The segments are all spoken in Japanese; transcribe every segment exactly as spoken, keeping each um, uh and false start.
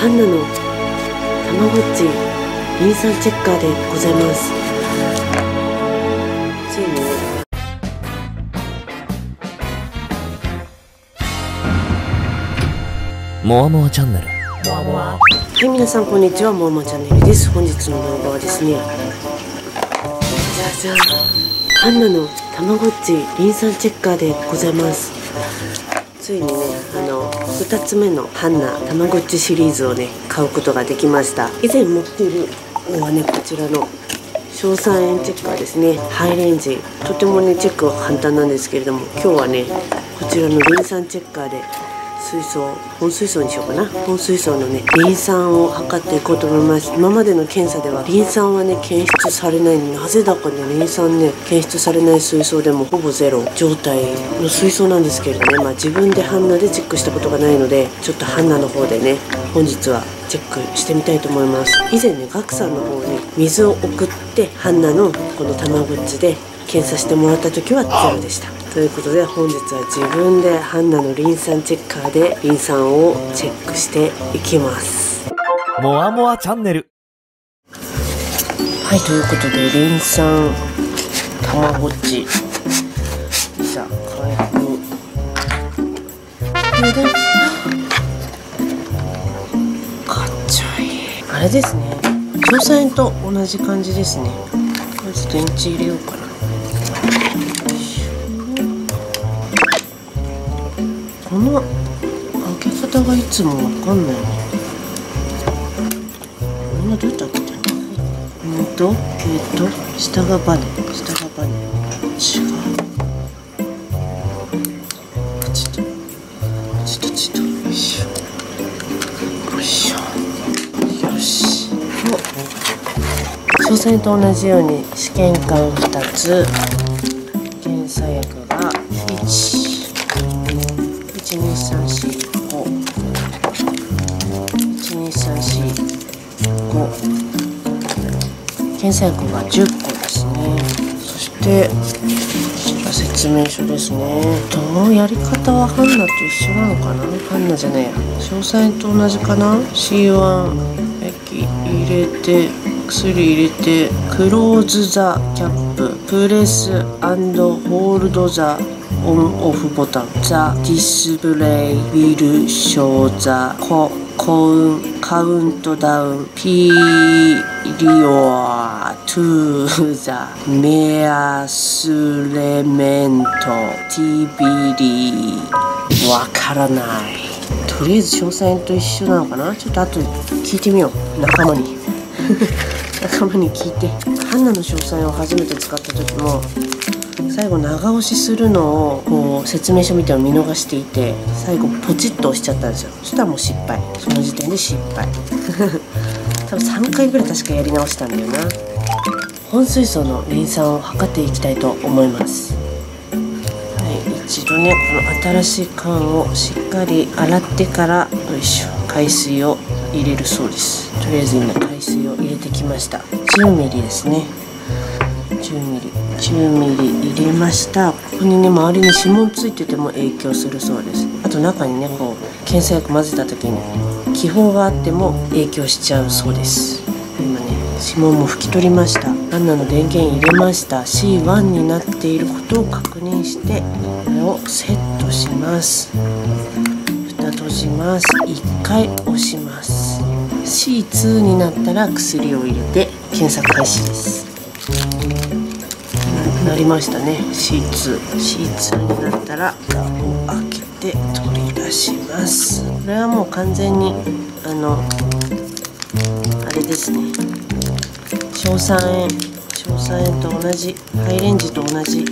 ハンナのたまごっちリン酸チェッカーでございます。ついにもわもわチャンネル、もわもわ。はい、皆さんこんにちは、もわもわチャンネルです。本日の動画はですね、じゃじゃハンナのたまごっちリン酸チェッカーでございます。ついにね、あのふたつめのハンナたまごっちシリーズをね買うことができました。以前持っているのはね、こちらの硝酸塩チェッカーですね。ハイレンジ、とてもねチェックは簡単なんですけれども、今日はねこちらのリン酸チェッカーで水槽、本水槽にしようかな、本水槽のねリン酸を測っていこうと思います。今までの検査ではリン酸はね検出されない、なぜだかねリン酸ね検出されない水槽でもほぼゼロ状態の水槽なんですけれどね、まあ自分でハンナでチェックしたことがないので、ちょっとハンナの方でね本日はチェックしてみたいと思います。以前ねガクさんの方に水を送ってハンナのこのたまごっちで検査してもらった時はゼロでした。ということで本日は自分でハンナのリン酸チェッカーでリン酸をチェックしていきます。もわもわチャンネル。はい、ということでリン酸たまごっち、じゃあ開封。かっちょいい、あれですね、硝酸塩と同じ感じですね。これちょっとインチ入れようかな。この開け方がいつもわかんないね。みんなどうやって開けたの？うんと、えっと、下がバネ、下がバネ、違う。ちょっと、ちょっと、ちょっと、よいしょ、よいしょ、よし。お、硝酸塩と同じように試験管ふたつ、検査薬がいち。いちにさんしごいちにさんしご、検査薬がじゅっこですね。そして説明書ですね。どうやり方はハンナと一緒なのかな、ハンナじゃねえや、硝酸塩と同じかな。 シーワン 液入れて、薬入れて、クローズザキャップ、プレス&ホールドザオンオフボタン、ザ・ディスプレイ・ウィル・ショー・ザ・コ・コウン・カウントダウン・ピー・リオア・トゥ・ザ・メアス・レメント・ティビリー。わからない。とりあえず詳細と一緒なのかな、ちょっと後で聞いてみよう、仲間に仲間に聞いて。ハンナの詳細を初めて使った時も最後長押しするのをこう説明書みたいなの見逃していて、最後ポチッと押しちゃったんですよ。そしたらもう失敗、その時点で失敗多分さんかいぐらい確かやり直したんだよな。本水槽のリン酸を測っていきたいと思います。はい、一度ねこの新しい缶をしっかり洗ってから、よいしょ、海水を入れるそうです。とりあえず今海水を入れてきました。じゅうミリですね、じゅうミリ入れました。ここにね周りに指紋ついてても影響するそうです。あと中にねこう検査薬混ぜた時に気泡があっても影響しちゃうそうです。今ね指紋も拭き取りました。ハンナの電源入れました。 シーワン になっていることを確認してこれをセットします。蓋閉じます。いっかい押します。 シーツー になったら薬を入れて検査開始です。なりましたね。 シーツーシーツー になったら蓋を開けて取り出します。これはもう完全にあのあれですね、硝酸塩硝酸塩と同じ、ハイレンジと同じ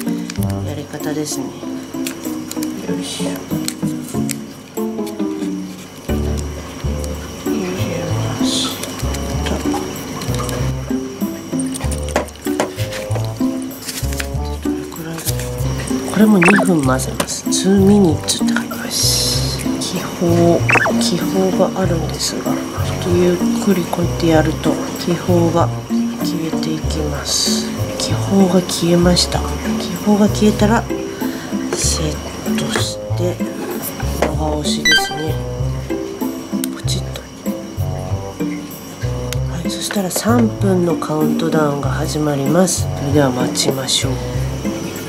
やり方ですね。よいしょ。これもにふん混ぜます。ツーミニッツって書いてます。気泡、気泡があるんですが、ちょっとゆっくりこうやってやると気泡が消えていきます。気泡が消えました。気泡が消えたらセットして長押しですね。ポチッとしたらさんぷんのカウントダウンが始まります。それでは待ちましょう。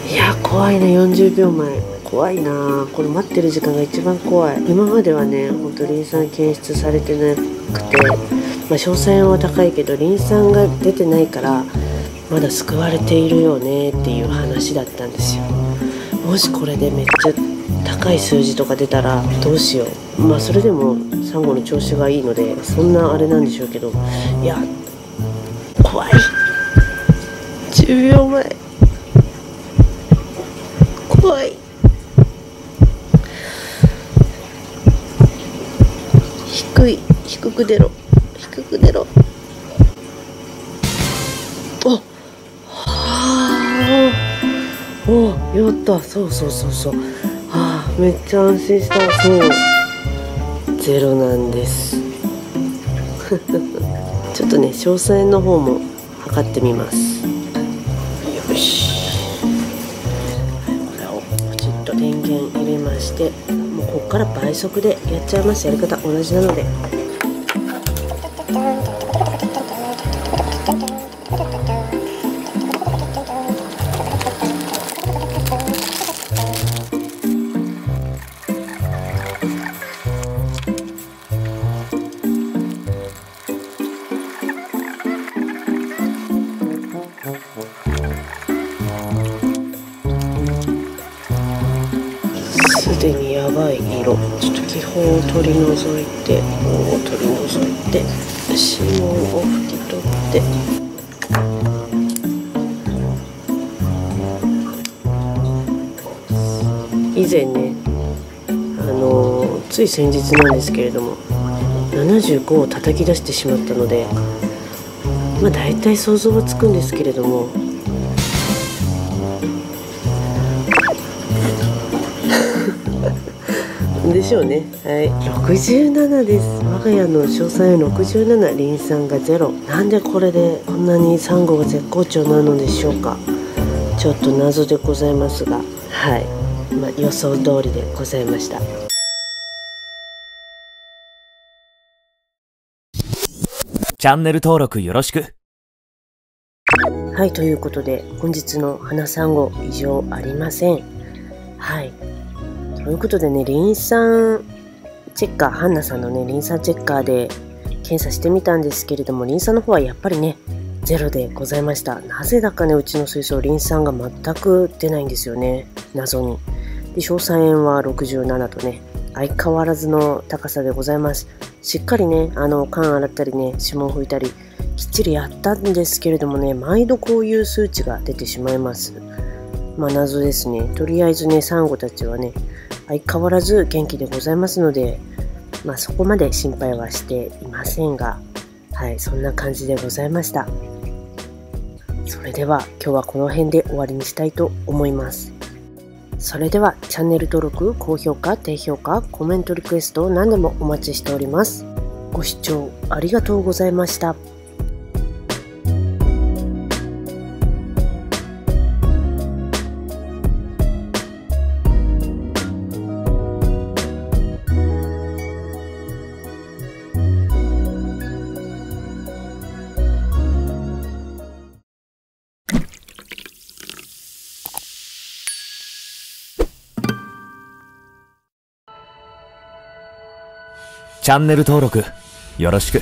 いや怖いな、よんじゅうびょうまえ怖いな、これ待ってる時間が一番怖い。今まではねほんとリン酸検出されてなくて、まあ、詳細は高いけどリン酸が出てないからまだ救われているよねっていう話だったんですよ。もしこれでめっちゃ高い数字とか出たらどうしよう。まあそれでもサンゴの調子がいいのでそんなあれなんでしょうけど、いや怖い。じゅうびょうまえ怖い。低い、低く出ろ、低く出ろ。ああおおやった、そうそうそうそう、はあめっちゃ安心した。そうゼロなんですちょっとね詳細の方も測ってみます。よし、はい、これをポチッと電源入れまして、もうここから倍速でやっちゃいます。やり方同じなので。すでにやばい色、ちょっと気泡を取り除いて、棒を取り除いて、指紋を拭き取って、以前ね、あのー、つい先日なんですけれどもななじゅうごを叩き出してしまったので、まあ大体想像はつくんですけれども。でしょうね。はい、ろくじゅうななです。我が家の詳細ろくじゅうなな、リン酸がゼロ。なんでこれでこんなにサンゴが絶好調なのでしょうか。ちょっと謎でございますが、はい、まあ、予想通りでございました。チャンネル登録よろしく。はい、ということで本日の花サンゴ異常ありません。はい、ということでね、リン酸チェッカー、ハンナさんのねリン酸チェッカーで検査してみたんですけれども、リン酸の方はやっぱりねゼロでございました。なぜだかねうちの水槽リン酸が全く出ないんですよね、謎に。で硝酸塩はろくじゅうななとね相変わらずの高さでございます。しっかりねあの缶洗ったりね指紋拭いたりきっちりやったんですけれどもね、毎度こういう数値が出てしまいます。まあ謎ですね。とりあえずねサンゴたちはね相変わらず元気でございますので、まあ、そこまで心配はしていませんが、はい、そんな感じでございました。それでは今日はこの辺で終わりにしたいと思います。それではチャンネル登録、高評価、低評価、コメントリクエスト何でもお待ちしております。ご視聴ありがとうございました。チャンネル登録よろしく。